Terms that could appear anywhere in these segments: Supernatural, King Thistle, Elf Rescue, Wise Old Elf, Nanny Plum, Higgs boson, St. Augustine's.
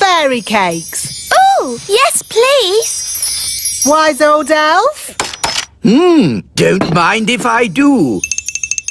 fairy cakes? Oh, yes, please. Wise Old Elf? Don't mind if I do.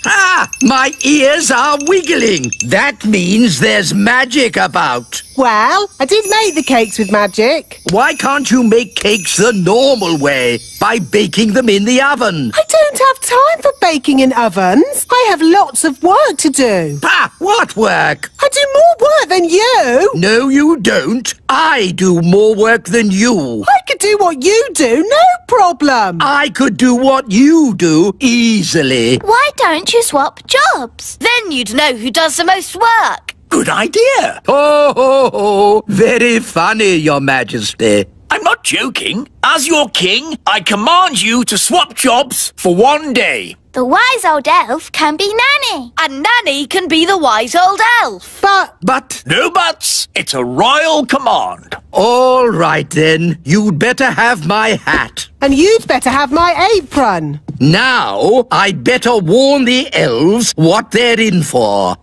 Ah, my ears are wiggling. That means there's magic about. Well, I did make the cakes with magic. Why can't you make cakes the normal way? By baking them in the oven. I don't have time for baking in ovens. I have lots of work to do. Ha! What work? I do more work than you. No, you don't. I do more work than you. I could do what you do, no problem. I could do what you do easily. Why don't you swap jobs? Then you'd know who does the most work. Good idea. Ho, ho, ho. Very funny, Your Majesty. I'm not joking. As your king, I command you to swap jobs for one day. The Wise Old Elf can be Nanny. And Nanny can be the Wise Old Elf. But... No buts. It's a royal command. All right, then. You'd better have my hat. And you'd better have my apron. Now, I'd better warn the elves what they're in for.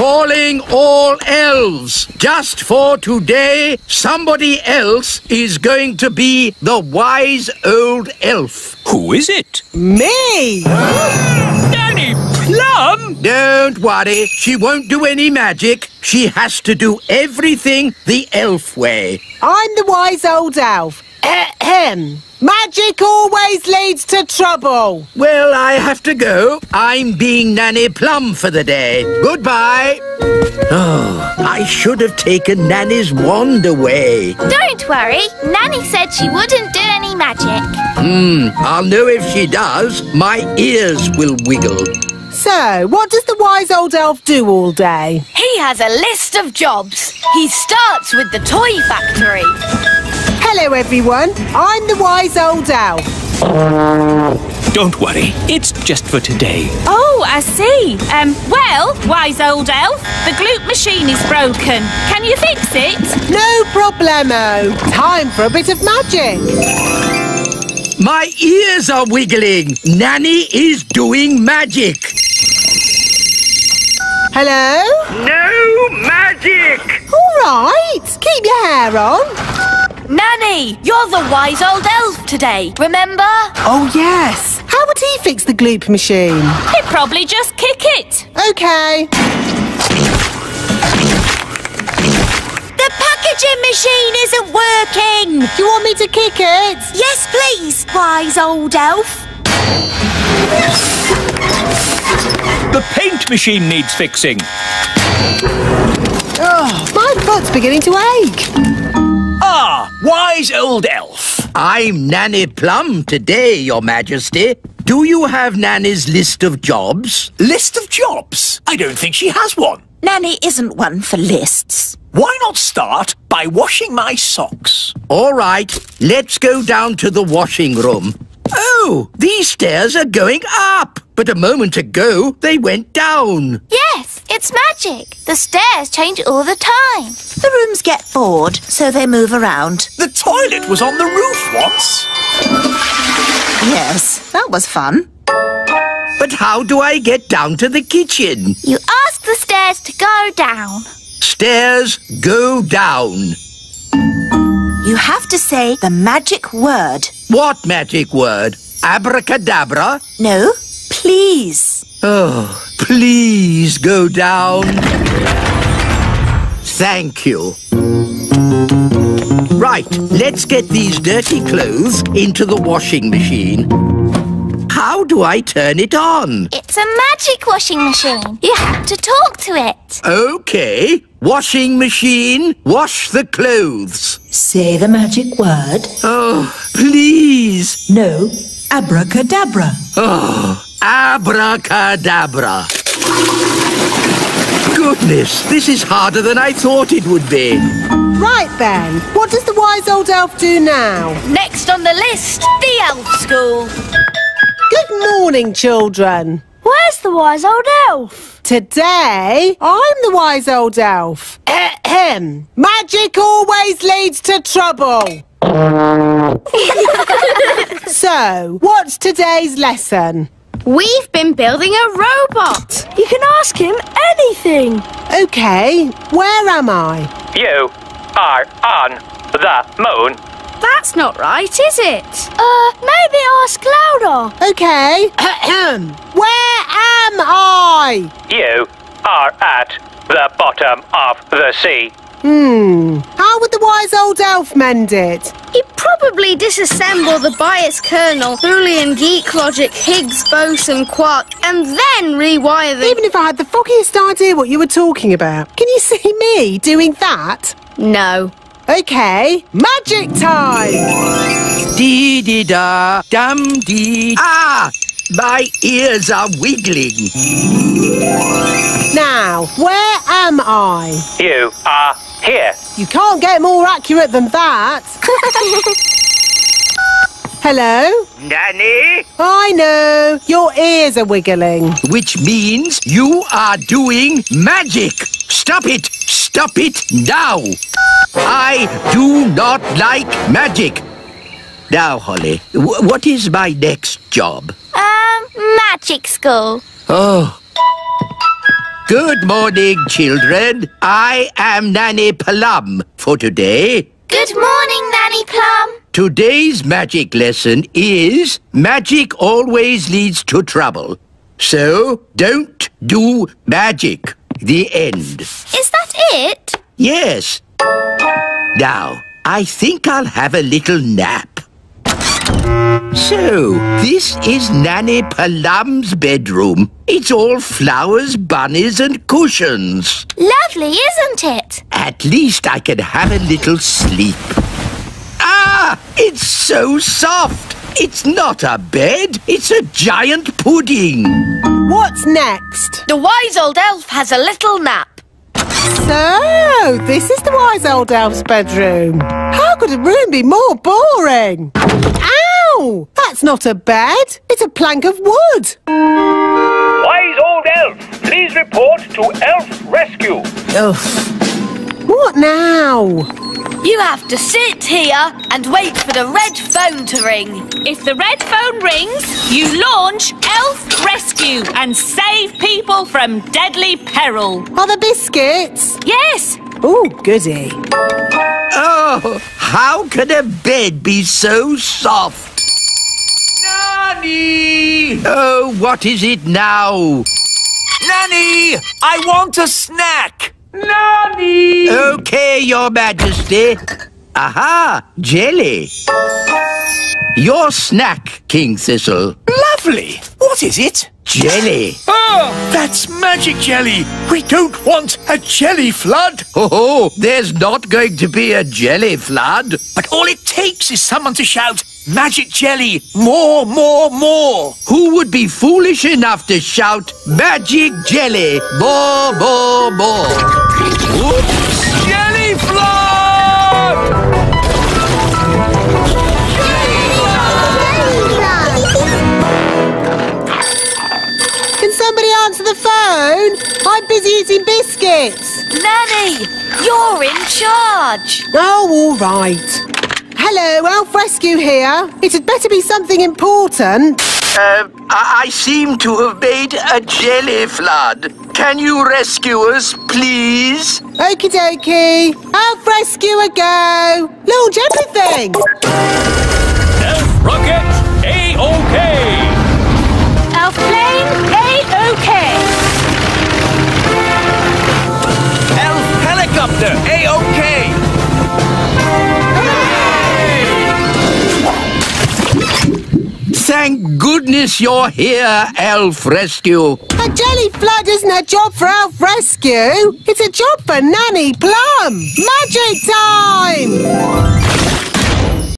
Calling all elves. Just for today, somebody else is going to be the Wise Old Elf. Who is it? Me! Nanny Plum! Don't worry, she won't do any magic. She has to do everything the elf way. I'm the Wise Old Elf. Ahem. Magic always leads to trouble. Well, I have to go. I'm being Nanny Plum for the day. Goodbye. Oh, I should have taken Nanny's wand away. Don't worry. Nanny said she wouldn't do any magic. I'll know if she does. My ears will wiggle. So, what does the Wise Old Elf do all day? He has a list of jobs. He starts with the toy factory. Hello, everyone. I'm the Wise Old Elf. Don't worry. It's just for today. Oh, I see. Well, Wise Old Elf, the glute machine is broken. Can you fix it? No problemo. Time for a bit of magic. My ears are wiggling. Nanny is doing magic. Hello? No magic. All right. Keep your hair on. Nanny, you're the Wise Old Elf today, remember? Oh, yes. How would he fix the gloop machine? He'd probably just kick it. OK. The packaging machine isn't working. You want me to kick it? Yes, please, Wise Old Elf. The paint machine needs fixing. Oh, my foot's beginning to ache. Ah, Wise Old Elf. I'm Nanny Plum today, Your Majesty. Do you have Nanny's list of jobs? List of jobs? I don't think she has one. Nanny isn't one for lists. Why not start by washing my socks? All right, let's go down to the washing room. Oh, these stairs are going up. But a moment ago, they went down. Yes, it's magic. The stairs change all the time. The rooms get bored, so they move around. The toilet was on the roof once. Yes, that was fun. But how do I get down to the kitchen? You ask the stairs to go down. Stairs go down. You have to say the magic word. What magic word? Abracadabra? No. Please. Oh, please go down. Thank you. Right, let's get these dirty clothes into the washing machine. How do I turn it on? It's a magic washing machine. You have to talk to it. OK. Washing machine, wash the clothes. Say the magic word. Oh, please. No. Abracadabra. Oh. Abracadabra. Goodness, this is harder than I thought it would be. Right then, what does the Wise Old Elf do now? Next on the list, the Elf School. Good morning, children. Where's the Wise Old Elf? Today, I'm the Wise Old Elf. Ahem. Magic always leads to trouble. So, what's today's lesson? We've been building a robot. You can ask him anything. Okay, where am I? You are on the moon. That's not right, is it? Maybe ask louder. Okay. Where am I? You are at the bottom of the sea. How would the wise old elf mend it? He'd probably disassemble the bias kernel, Boolean geek logic, Higgs boson quark, and then rewire them. Even if I had the foggiest idea what you were talking about, can you see me doing that? No. Okay, magic time! Dee dee da, dum dee. Ah! My ears are wiggling. Now, where am I? You are here. You can't get more accurate than that. Hello? Nanny? I know. Your ears are wiggling. Which means you are doing magic. Stop it. Stop it now. I do not like magic. Now, Holly, what is my next job? Magic school. Oh. Good morning, children. I am Nanny Plum for today. Good morning, Nanny Plum. Today's magic lesson is magic always leads to trouble. So don't do magic. The end. Is that it? Yes. Now, I think I'll have a little nap. So, this is Nanny Plum's bedroom. It's all flowers, bunnies and cushions. Lovely, isn't it? At least I can have a little sleep. Ah! It's so soft! It's not a bed, it's a giant pudding. What's next? The wise old elf has a little nap. So, this is the wise old elf's bedroom. How could a room be more boring? Ow! That's not a bed, it's a plank of wood. Wise old elf, please report to Elf Rescue. Ugh. What now? You have to sit here and wait for the red phone to ring. If the red phone rings, you launch Elf Rescue and save people from deadly peril. Are there biscuits? Yes. Oh, goody. Oh, how could a bed be so soft? Nanny! Oh, what is it now? Nanny, I want a snack. Nanny! Okay, Your Majesty. Aha, jelly. Your snack, King Thistle. Lovely. What is it? Jelly. Oh, that's magic jelly. We don't want a jelly flood. Oh, there's not going to be a jelly flood. But all it takes is someone to shout, magic jelly, more, more. Who would be foolish enough to shout, magic jelly, more? Oops. Jelly flood! Can somebody answer the phone? I'm busy eating biscuits. Nanny, you're in charge. Oh, all right. Hello, Elf Rescue here. It had better be something important. I seem to have made a jelly flood. Can you rescue us, please? Okie dokie. Elf Rescue a go. Launch everything. Elf rocket, A-OK. Elf plane, A-OK. Elf helicopter, A-OK. Thank goodness you're here, Elf Rescue. A jelly flood isn't a job for Elf Rescue. It's a job for Nanny Plum. Magic time!